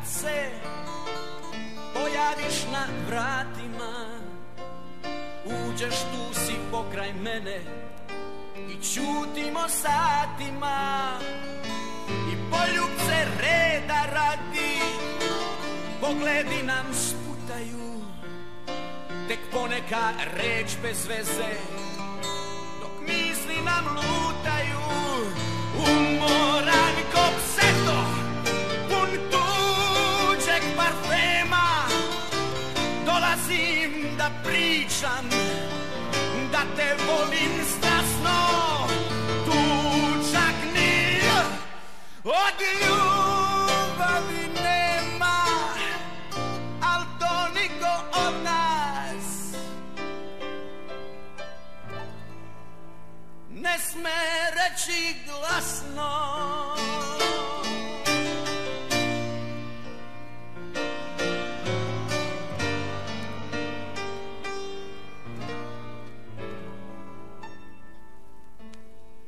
kad se pojaviš na vratima, uđeš tu si pokraj mene i ćutimo satima. I poljubce reda radi, pogledi nam sputaju, tek poneka reč bez veze, dok misli nam lutaju. Umoran kopseto, pun tuđeg parfema, dolazim da pričam, da te volim strasno. Tuđak nil od ljubavi nema, al to niko od nas ne sme reći glasno.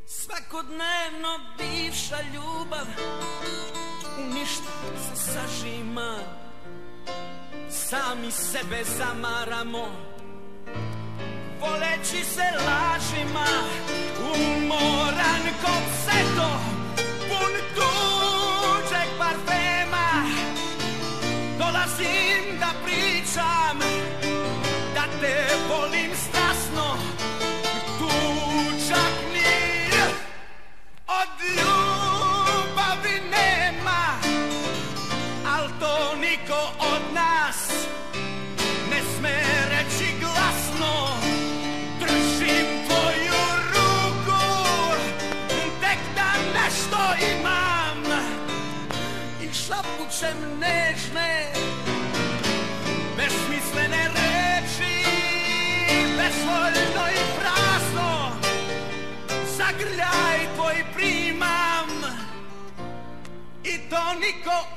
Svakodnevno bivša ljubav u ništa se sažima, sami sebe zamaramo voleći se lažima. Umoran kopseto, pun tuđeg parfema, dolazim da pričam, da te volim strasno. Tuđak nil od ljubavi nema, al to niko od nas ne sme reći glasno. Šapućem nežne, besmislene reči, bezvoljno i prazno, za grljaj tvoj primam, i to niko